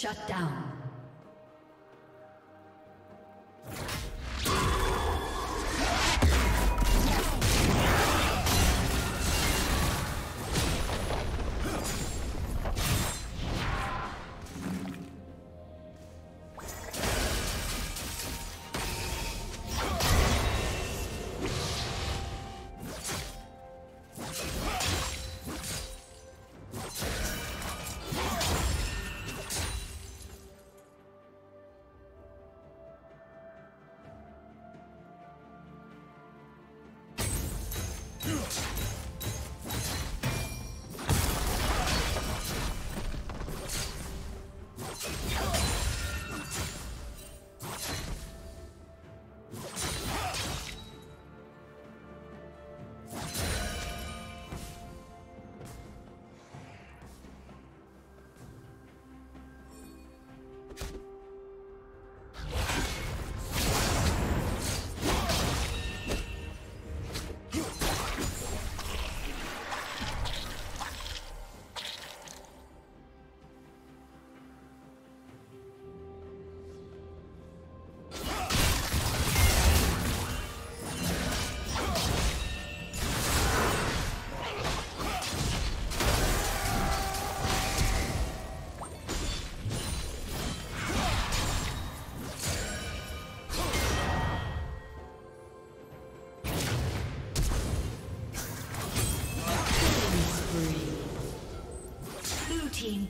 Shut down.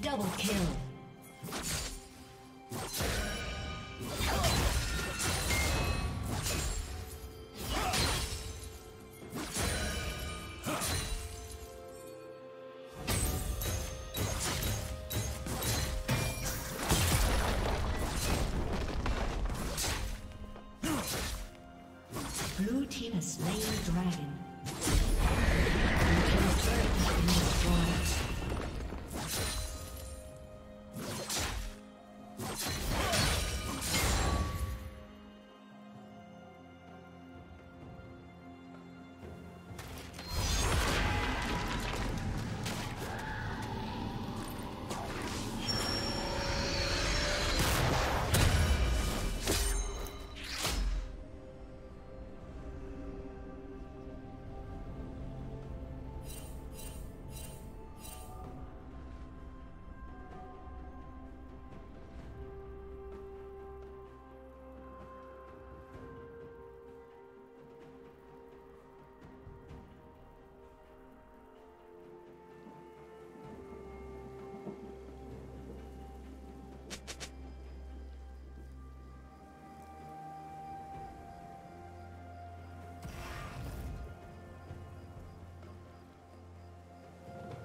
Double kill. Blue team has slain the dragon.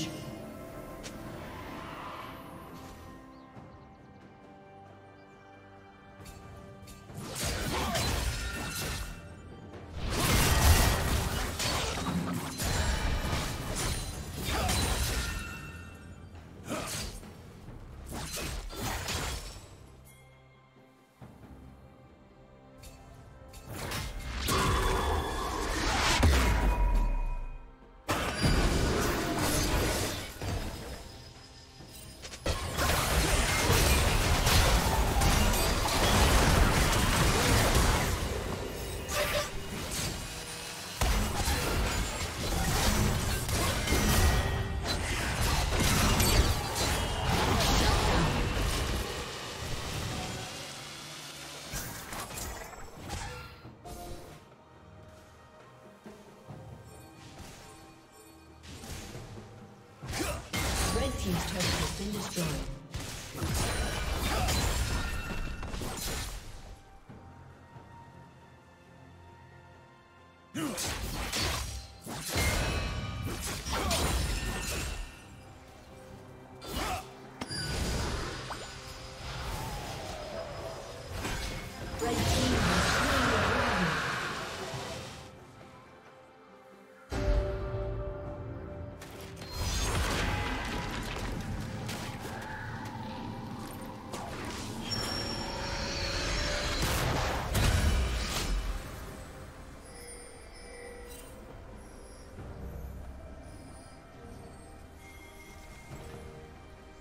uczyć. Red Team's turret has been destroyed.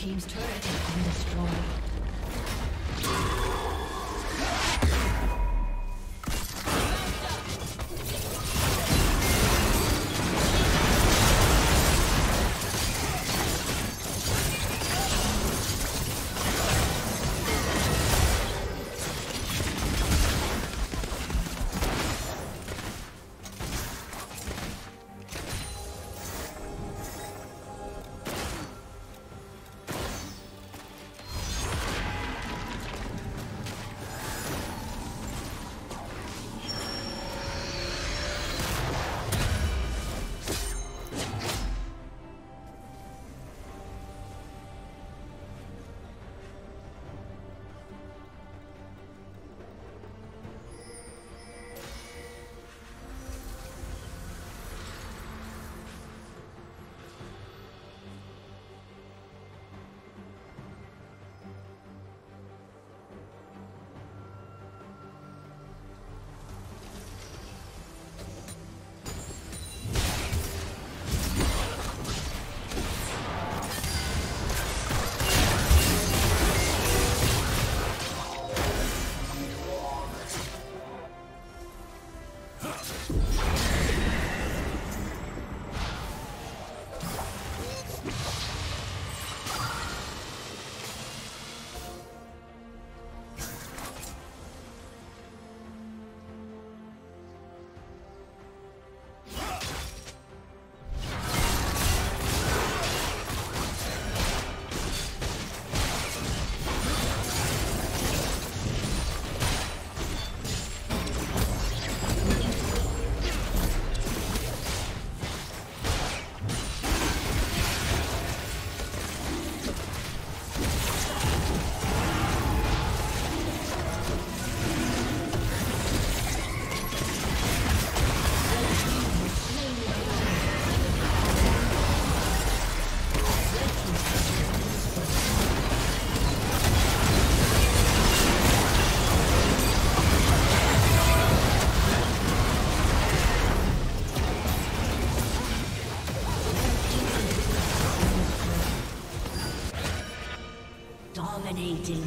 Team's turret has been destroyed. Dominating.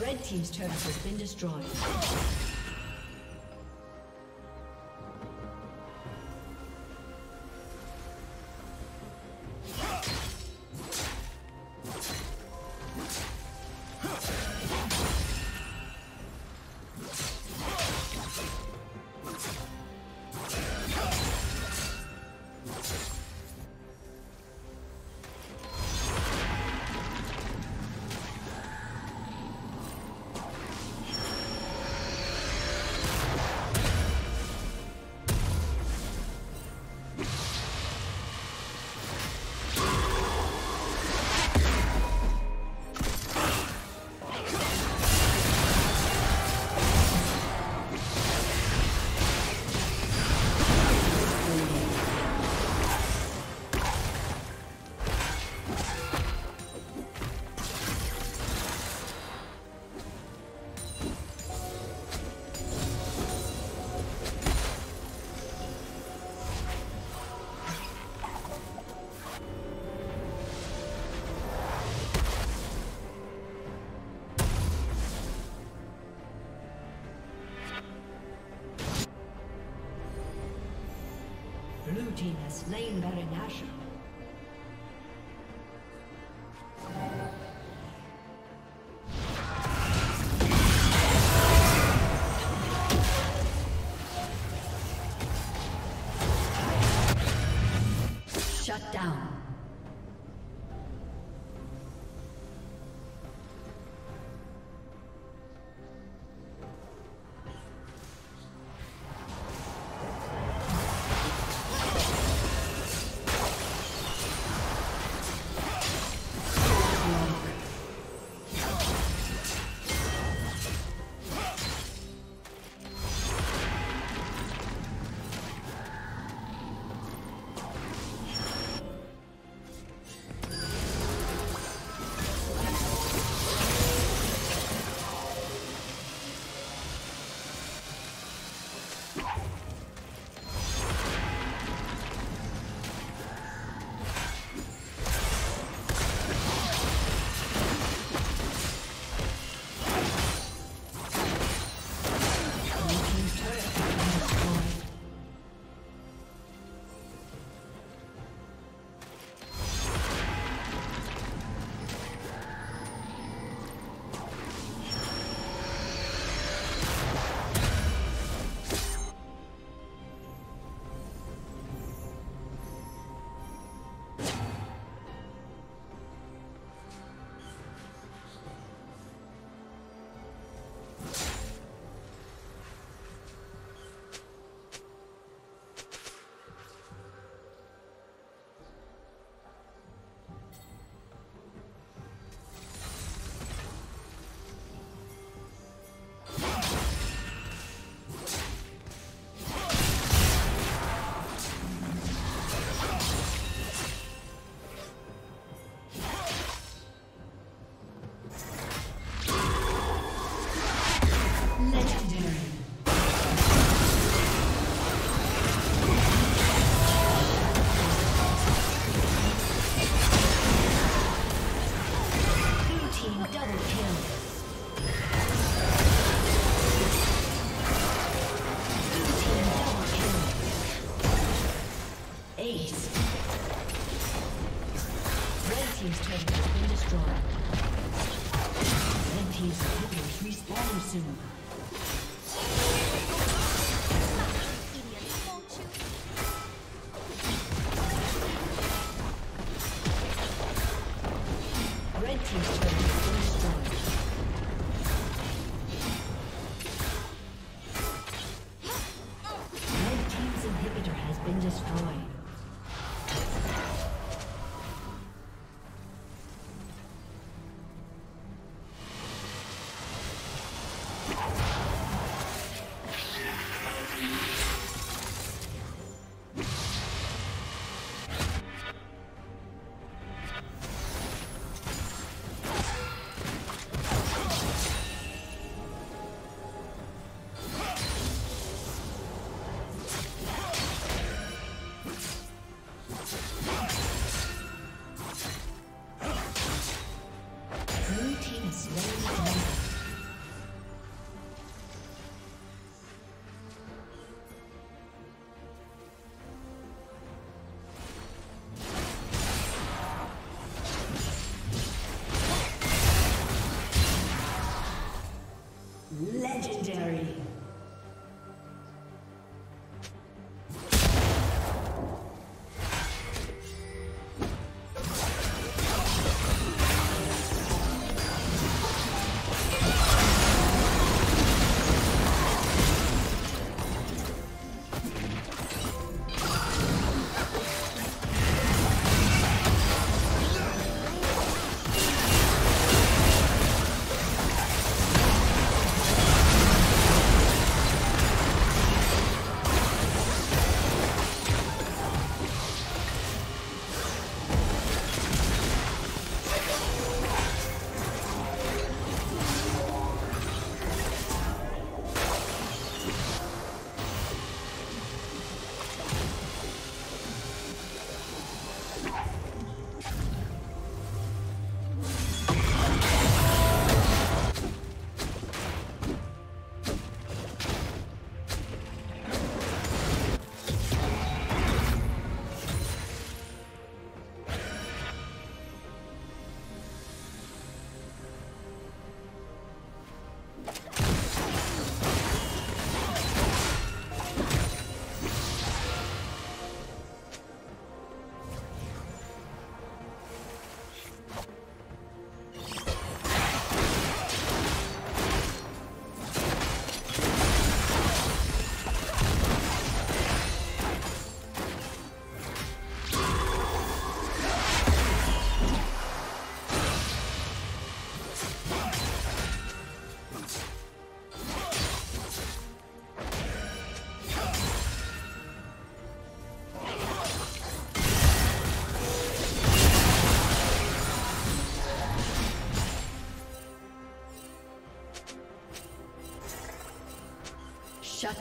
Red team's turret has been destroyed. Blue team has slain Baron Nashor. Shut down. Legendary. Shut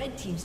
Red Team's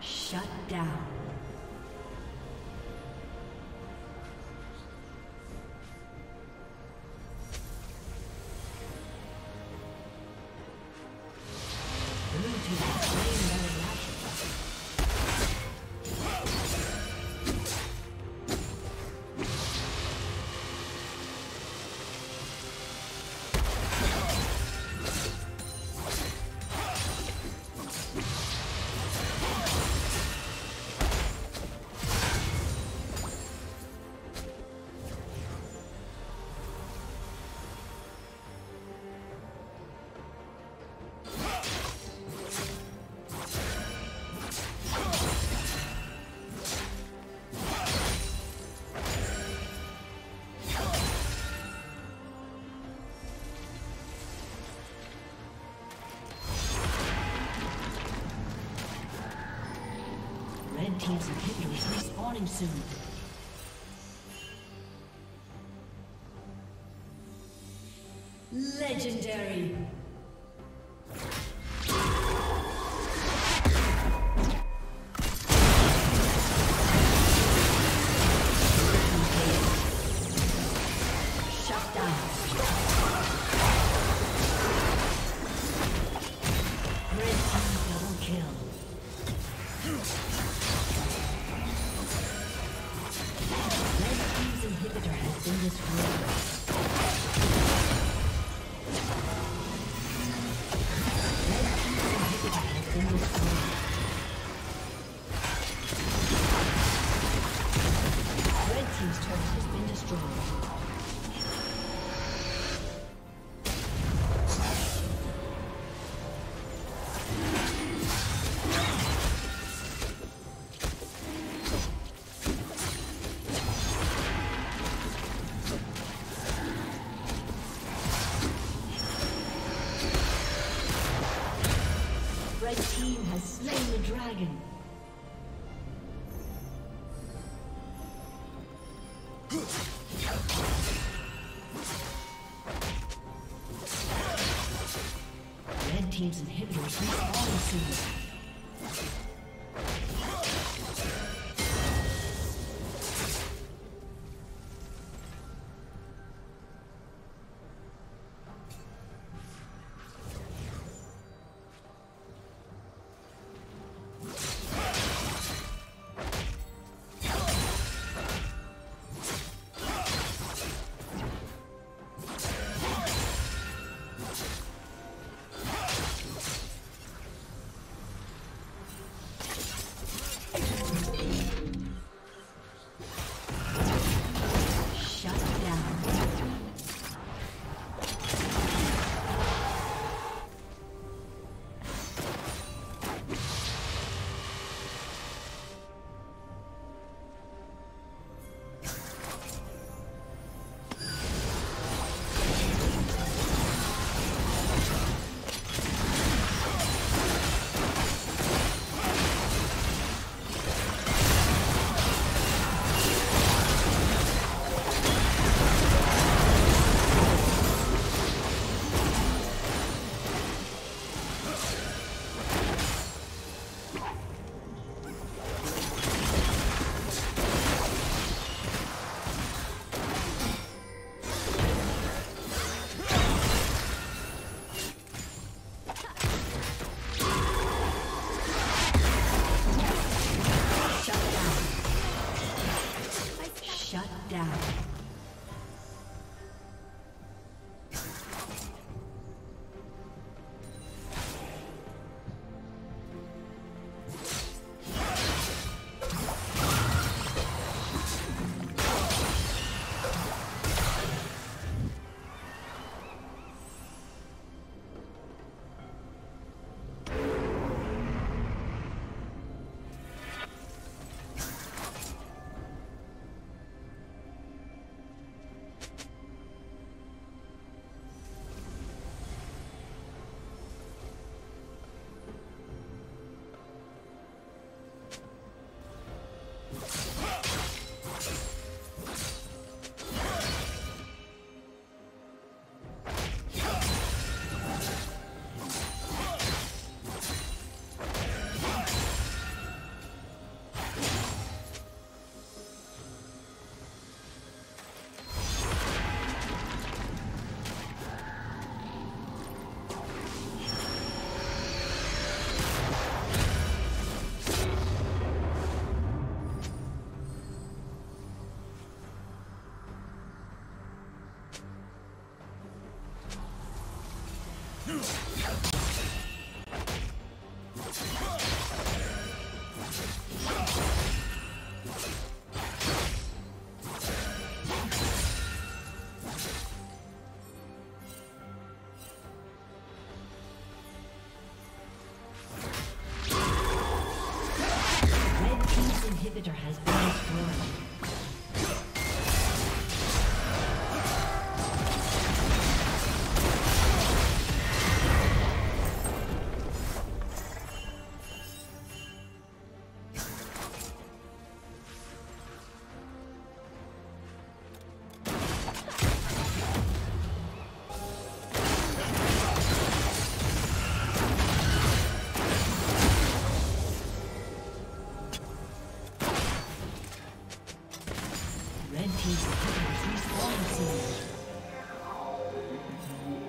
Shut down. Teams and inhibitors respawning soon. Legendary. Dragon. Red team's inhibitors need all the seeds. Red team's turret is respawning soon.